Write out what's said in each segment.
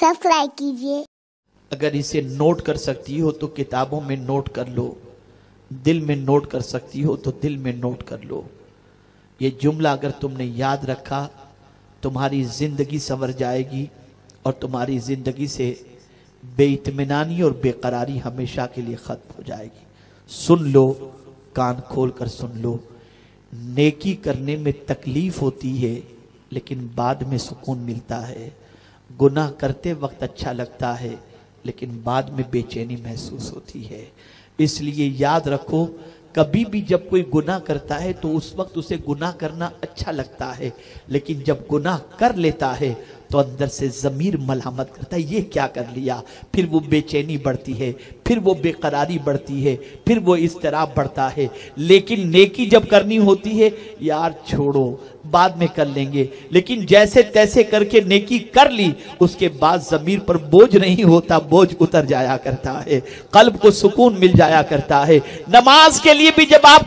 Subscribe कीजिए। अगर इसे नोट कर सकती हो तो किताबों में नोट कर लो, दिल में नोट कर सकती हो तो दिल में नोट कर लो। ये जुमला अगर तुमने याद रखा तुम्हारी ज़िंदगी संवर जाएगी और तुम्हारी ज़िंदगी से बेइत्मीनानी और बेकरारी हमेशा के लिए ख़त्म हो जाएगी। सुन लो, कान खोल कर सुन लो। नेकी करने में तकलीफ़ होती है लेकिन बाद में सुकून मिलता है। गुनाह करते वक्त अच्छा लगता है लेकिन बाद में बेचैनी महसूस होती है। इसलिए याद रखो, कभी भी जब कोई गुनाह करता है तो उस वक्त उसे गुनाह करना अच्छा लगता है, लेकिन जब गुनाह कर लेता है तो अंदर से ज़मीर मलामत करता है, ये क्या कर लिया। फिर वो बेचैनी बढ़ती है, फिर वो बेकरारी बढ़ती है, फिर वो इज़्तिराब बढ़ता है। लेकिन नेकी जब करनी होती है, यार छोड़ो बाद में कर लेंगे, लेकिन जैसे तैसे करके नेकी कर ली, उसके बाद ज़मीर पर बोझ नहीं होता, बोझ उतर जाया करता है, कल्ब को सुकून मिल जाया करता है। नमाज के लिए भी जब आप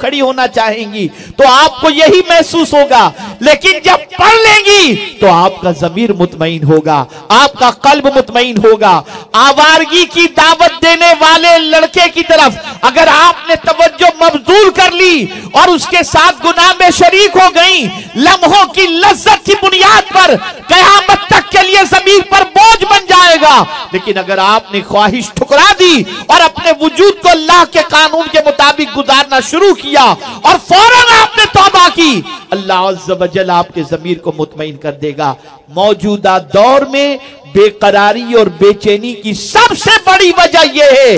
खड़ी होना चाहेंगी तो आपको यही महसूस होगा, लेकिन जब पढ़ लेंगी तो आपका ज़मीर मुतमईन होगा, आपका कल्ब मुतमईन होगा। आवारगी की दावत देने वाले लड़के की तरफ अगर आपने तवज्जो मबजूल कर ली और उसके साथ गुनाह में शरीक हो गई, लम्हों की लज्जत की बुनियाद पर क़यामत तक के लिए ज़मीर पर बोझ बन जाएगा। लेकिन अगर आपने ख्वाहिश ठुकरा दी और अपने वजूद को अल्लाह के कानून के मुताबिक गुजारना शुरू किया और फौरन आपने तौबा की, अल्लाह अज़्ज़ा वजल आपके ज़मीर को मुतमईन कर देगा। मौजूदा दौर में बेकरारी और बेचैनी की सबसे बड़ी वजह यह है,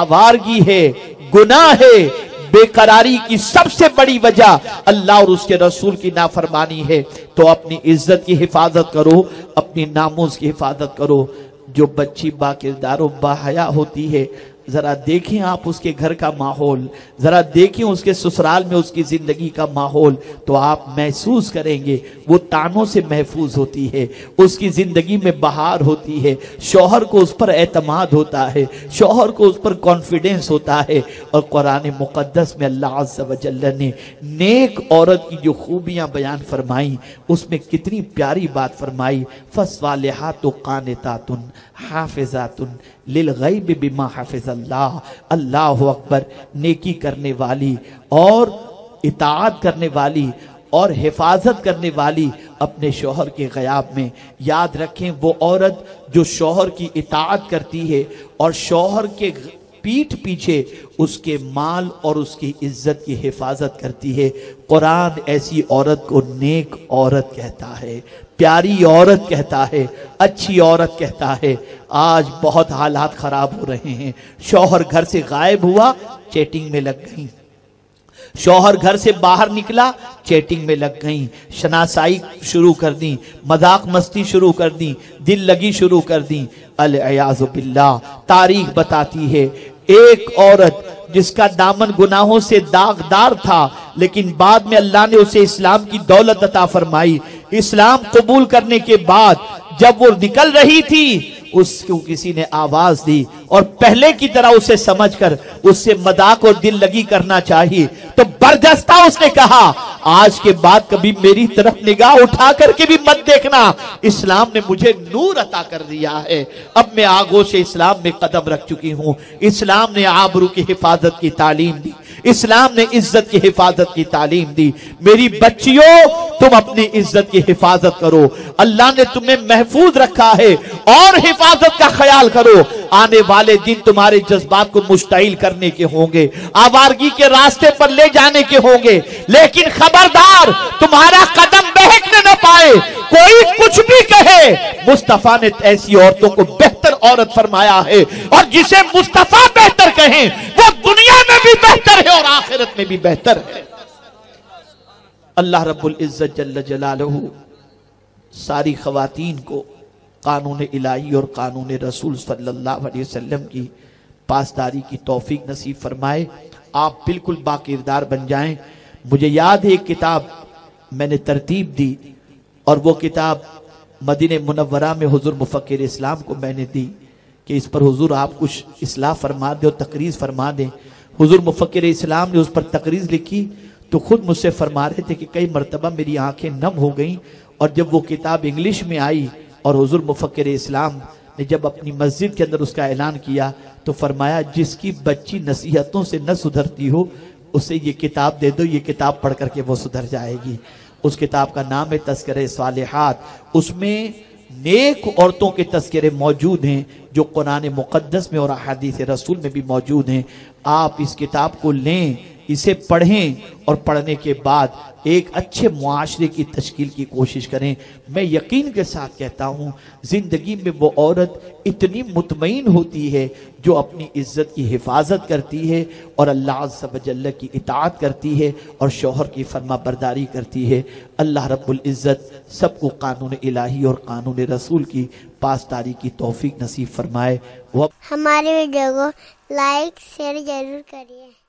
आवारगी है, गुनाह है। बेकरारी की सबसे बड़ी वजह अल्लाह और उसके रसूल की नाफरमानी है। तो अपनी इज्जत की हिफाजत करो, अपनी नामूस की हिफाजत करो। जो बच्ची बाकिरदार और बाहया होती है, ज़रा देखें आप उसके घर का माहौल, ज़रा देखें उसके ससुराल में उसकी ज़िंदगी का माहौल, तो आप महसूस करेंगे वो तानों से महफूज होती है, उसकी ज़िंदगी में बहार होती है। शौहर को उस पर एतमाद होता है, शौहर को उस पर कॉन्फिडेंस होता है। और कुरान मुक़द्दस में अल्लाह अज़्ज़ा व जल्ल ने नेक औरत की जो खूबियाँ बयान फरमाई उसमें कितनी प्यारी बात फरमाई। फ़स्वालिहात क़ानितातुन हाफ़िज़ातुन लिलग़ैब बिमा हाफ़िज़ अल्लाह। अल्लाहु अकबर। नेकी करने वाली और इताअत करने वाली और हिफाजत करने वाली अपने शौहर के ग़याब में। याद रखें, वो औरत जो शौहर की इताअत करती है और शौहर के पीठ पीछे उसके माल और उसकी इज्जत की हिफाजत करती है, कुरान ऐसी औरत को नेक औरत कहता है, प्यारी औरत कहता है, अच्छी औरत कहता है। आज बहुत हालात ख़राब हो रहे हैं। शौहर घर से गायब हुआ, चैटिंग में लग गई। शौहर घर से बाहर निकला, चैटिंग में लग गई। शनासाई शुरू कर दी, मजाक मस्ती शुरू कर दी, दिल लगी शुरू कर दी। अल-अयाज़ु बिल्लाह। तारीख बताती है एक औरत जिसका दामन गुनाहों से दागदार था, लेकिन बाद में अल्लाह ने उसे इस्लाम की दौलत अता फरमाई। इस्लाम कबूल करने के बाद जब वो निकल रही थी, उसको किसी ने आवाज दी और पहले की तरह उसे समझकर उससे मजाक और दिल लगी करना चाहिए, तो बर्दस्ता उसने कहा आज के बाद कभी मेरी तरफ निगाह उठा करके भी मत देखना, इस्लाम ने मुझे नूर अता कर दिया है। अब मैं आगोश इस्लाम में कदम रख चुकी हूँ। इस्लाम ने आबरू की हिफाजत की तालीम दी, इस्लाम ने इज्जत की हिफाजत की तालीम दी। मेरी बच्चियों, तुम अपनी इज्जत की हिफाजत करो, अल्लाह ने तुम्हें महफूज रखा है और हिफाजत का ख्याल करो। आने वाले दिन तुम्हारे जज्बात को मुश्ताइल करने के होंगे, आवारगी के रास्ते पर ले जाने के होंगे, लेकिन खबरदार तुम्हारा कदम बहकने न पाए। कोई कुछ भी कहे, मुस्तफा ने ऐसी औरतों को बेहतर औरत फरमाया है, और जिसे मुस्तफा बेहतर कहें वो दुनिया में भी बेहतर है और आखिरत में भी बेहतर है। अल्लाह रब्बुल इज्जत जल्ल जलालहु सारी खवातीन को कानून इलाही और कानून रसूल सल्लल्लाहु अलैहि वसल्लम की पासदारी की तौफीक नसीब फरमाए। आप बिल्कुल बाकिरदार बन जाएं। मुझे याद है एक किताब मैंने तरतीब दी और वो किताब मदीने मुनव्वरा में हुजूर मुफक्किर इस्लाम को मैंने दी कि इस पर हुजूर आप कुछ इस्लाह फरमा दें और तकरीज़ फरमा दें। हुजूर मुफक्किर इस्लाम ने उस पर तकरीज़ लिखी तो ख़ुद मुझसे फरमा रहे थे कि कई मरतबा मेरी आँखें नम हो गईं, और जब वो किताब इंग्लिश में आई और हुजूर मुफक्किर इस्लाम ने जब अपनी मस्जिद के अंदर उसका ऐलान किया तो फरमाया जिसकी बच्ची नसीहतों से न सुधरती हो उसे ये किताब दे दो, ये किताब पढ़ करके वो सुधर जाएगी। उस किताब का नाम है तज़किरे सालिहात। उसमें नेक औरतों के तज़किरे मौजूद हैं जो कुरान मुक़द्दस में और अहादीस रसूल में भी मौजूद हैं। आप इस किताब को लें, इसे पढ़ें और पढ़ने के बाद एक अच्छे मुआशरे की तश्कील की कोशिश करें। मैं यकीन के साथ कहता हूँ ज़िंदगी में वो औरत इतनी मुतमईन होती है जो अपनी इज़्ज़त की हिफाजत करती है और अल्लाह अज़्ज़ा व जल्ल की इताअत करती है और शौहर की फर्मा बरदारी करती है। अल्लाह रब्बुल इज़्ज़त सबको कानून इलाही और कानून रसूल की पासदारी की तौफीक नसीब फरमाए। हमारे वीडियो को लाइक शेयर जरूर करिए।